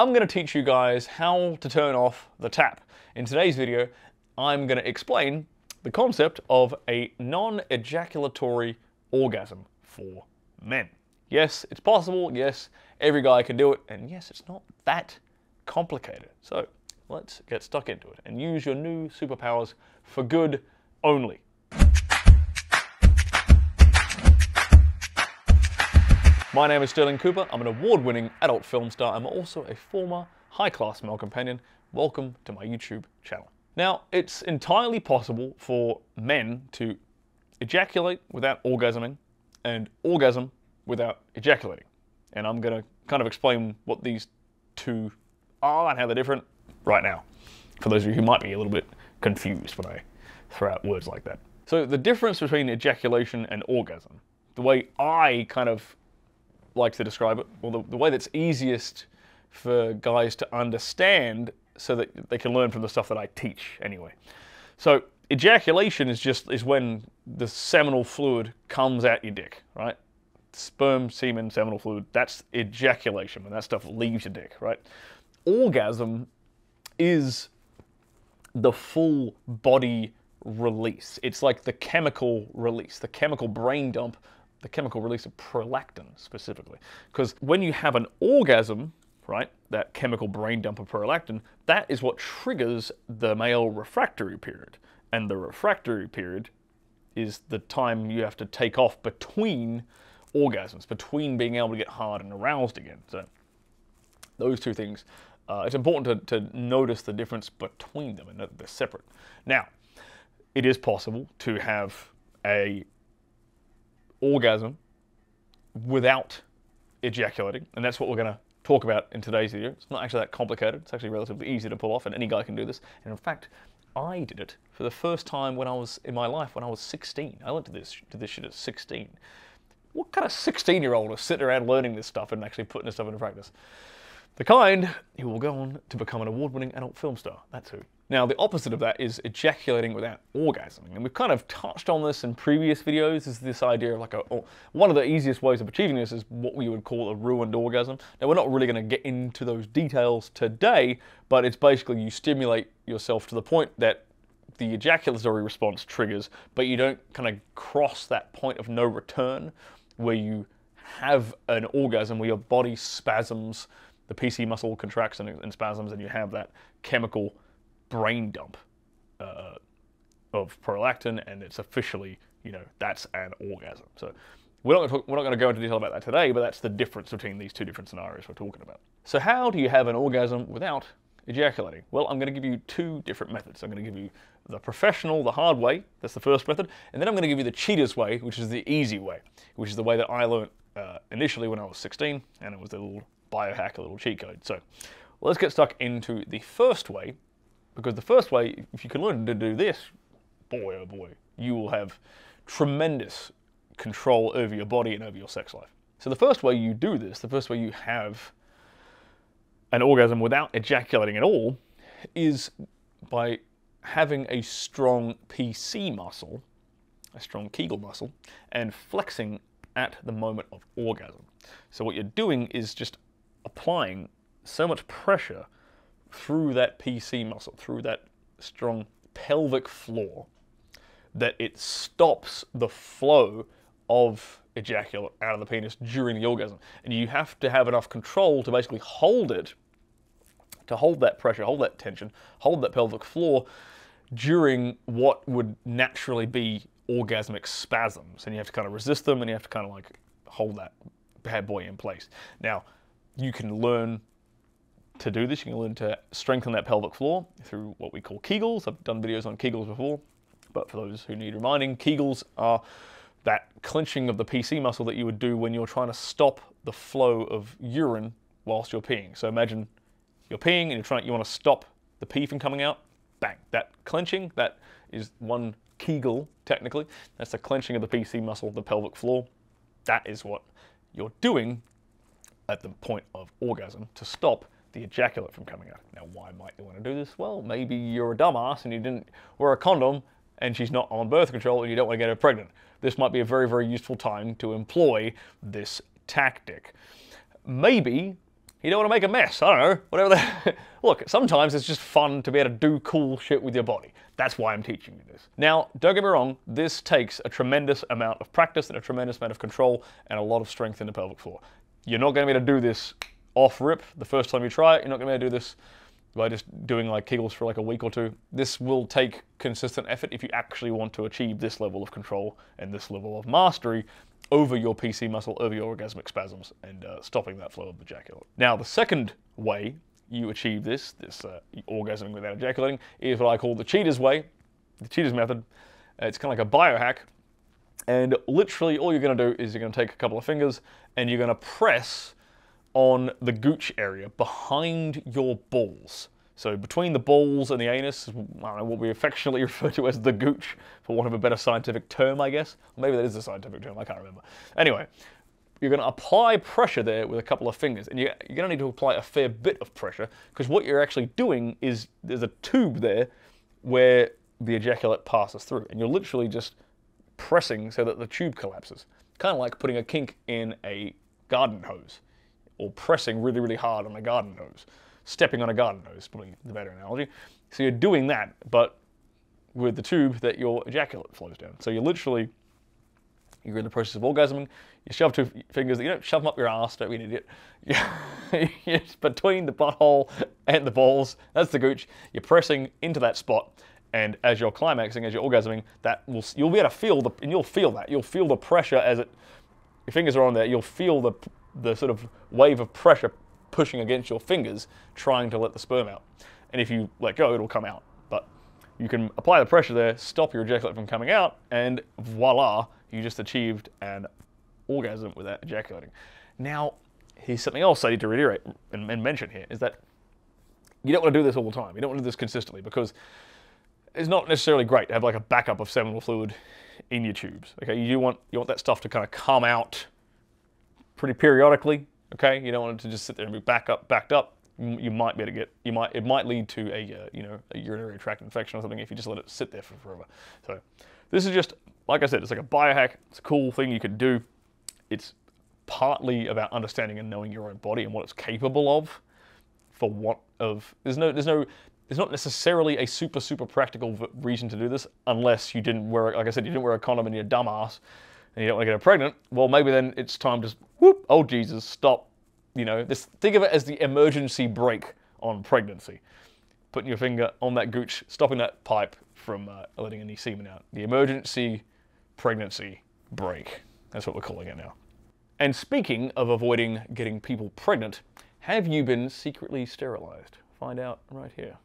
I'm going to teach you guys how to turn off the tap. In today's video, I'm going to explain the concept of a non-ejaculatory orgasm for men. Yes, it's possible. Yes, every guy can do it. And yes, it's not that complicated. So let's get stuck into it and use your new superpowers for good only. My name is Stirling Cooper. I'm an award-winning adult film star. I'm also a former high-class male companion. Welcome to my YouTube channel. Now, it's entirely possible for men to ejaculate without orgasming and orgasm without ejaculating. And I'm going to kind of explain what these two are and how they're different right now, for those of you who might be a little bit confused when I throw out words like that. So the difference between ejaculation and orgasm, the way I kind of like to describe it, or the way that's easiest for guys to understand so that they can learn from the stuff that I teach anyway. So ejaculation is when the seminal fluid comes out your dick, right? Sperm, semen, seminal fluid, that's ejaculation, when that stuff leaves your dick, right? Orgasm is the full body release. It's like the chemical release, the chemical brain dump, the chemical release of prolactin specifically. Because when you have an orgasm, right, that chemical brain dump of prolactin, that is what triggers the male refractory period. And the refractory period is the time you have to take off between orgasms, between being able to get hard and aroused again. So those two things, it's important to notice the difference between them and that they're separate. Now, it is possible to have a orgasm without ejaculating, and that's what we're going to talk about in today's video. It's not actually that complicated. It's actually relatively easy to pull off, and any guy can do this. And in fact, I did it for the first time when I was 16. I learned did this shit at 16. What kind of 16-year-old is sitting around learning this stuff and actually putting this stuff into practice? The kind who will go on to become an award-winning adult film star. That's who. Now, the opposite of that is ejaculating without orgasming. And we've kind of touched on this in previous videos, is this idea of like one of the easiest ways of achieving this is what we would call a ruined orgasm. Now, we're not really going to get into those details today, but it's basically you stimulate yourself to the point that the ejaculatory response triggers, but you don't kind of cross that point of no return where you have an orgasm, where your body spasms, the PC muscle contracts and spasms, and you have that chemical brain dump of prolactin, and it's officially, you know, that's an orgasm. So we're not going to go into detail about that today, but that's the difference between these two different scenarios we're talking about. So how do you have an orgasm without ejaculating? Well, I'm going to give you two different methods. I'm going to give you the professional, the hard way, that's the first method, and then I'm going to give you the cheater's way, which is the easy way, which is the way that I learned initially when I was 16, and it was the little biohack, a little cheat code. So let's get stuck into the first way, because the first way, if you can learn to do this, boy oh boy, you will have tremendous control over your body and over your sex life. So the first way you do this, the first way you have an orgasm without ejaculating at all, is by having a strong PC muscle, a strong Kegel muscle, and flexing at the moment of orgasm. So what you're doing is just applying so much pressure through that PC muscle, through that strong pelvic floor, that it stops the flow of ejaculate out of the penis during the orgasm. And you have to have enough control to basically hold it, to hold that pressure, hold that tension, hold that pelvic floor during what would naturally be orgasmic spasms. And you have to kind of resist them, and you have to kind of like hold that bad boy in place. Now, you can learn to do this. You can learn to strengthen that pelvic floor through what we call Kegels. I've done videos on Kegels before, but for those who need reminding, Kegels are that clenching of the PC muscle that you would do when you're trying to stop the flow of urine whilst you're peeing. So imagine you're peeing and you want to stop the pee from coming out. Bang! That clenching, that is one Kegel technically. That's the clenching of the PC muscle, the pelvic floor. That is what you're doing at the point of orgasm to stop the ejaculate from coming out. Now, why might you want to do this? Well, maybe you're a dumbass and you didn't wear a condom and she's not on birth control and you don't want to get her pregnant. This might be a very, very useful time to employ this tactic. Maybe You don't want to make a mess, I don't know, whatever the... Look, sometimes it's just fun to be able to do cool shit with your body. That's why I'm teaching you this. Now, don't get me wrong, this takes a tremendous amount of practice and a tremendous amount of control and a lot of strength in the pelvic floor. You're not going to be able to do this off rip the first time you try it. You're not going to be able to do this by just doing like Kegels for like a week or two. This will take consistent effort if you actually want to achieve this level of control and this level of mastery over your PC muscle, over your orgasmic spasms, and stopping that flow of ejaculate. Now, the second way you achieve this orgasming without ejaculating is what I call the cheater's way, the cheater's method. It's kind of like a biohack, and literally all you're going to do is you're going to take a couple of fingers and you're going to press on the gooch area behind your balls. So between the balls and the anus, I don't know, what we affectionately refer to as the gooch, for want of a better scientific term, I guess. Or maybe that is the scientific term, I can't remember. Anyway, you're going to apply pressure there with a couple of fingers, and you're going to need to apply a fair bit of pressure, because what you're actually doing is there's a tube there where the ejaculate passes through, and you're literally just pressing so that the tube collapses. Kind of like putting a kink in a garden hose, or pressing really, really hard on a garden hose. Stepping on a garden hose, probably the better analogy. So you're doing that, but with the tube that your ejaculate flows down. So you're in the process of orgasming, you shove two fingers, you don't shove them up your ass, don't be an idiot. It's between the butthole and the balls, that's the gooch, you're pressing into that spot, and as you're climaxing, as you're orgasming, you'll be able to feel, you'll feel the pressure as it, your fingers are on there, you'll feel the sort of wave of pressure pushing against your fingers, trying to let the sperm out. And if you let go, it'll come out. But you can apply the pressure there, stop your ejaculate from coming out, and voila, you just achieved an orgasm without ejaculating. Now, here's something else I need to reiterate and mention here, is that you don't want to do this all the time. You don't want to do this consistently, because it's not necessarily great to have like a backup of seminal fluid in your tubes. Okay, you want that stuff to kind of come out pretty periodically. Okay, you don't want it to just sit there and be backed up. You might be able to it might lead to a urinary tract infection or something if you just let it sit there for forever. So this is just, like I said, it's like a biohack. It's a cool thing you could do. It's partly about understanding and knowing your own body and what it's capable of. For what of, there's not necessarily a super practical reason to do this, unless you didn't wear, like I said, you didn't wear a condom and you're a dumbass. And you don't want to get her pregnant, well, maybe then it's time to, whoop, oh Jesus, stop. You know, think of it as the emergency brake on pregnancy. Putting your finger on that gooch, stopping that pipe from letting any semen out. The emergency pregnancy brake. That's what we're calling it now. And speaking of avoiding getting people pregnant, have you been secretly sterilized? Find out right here.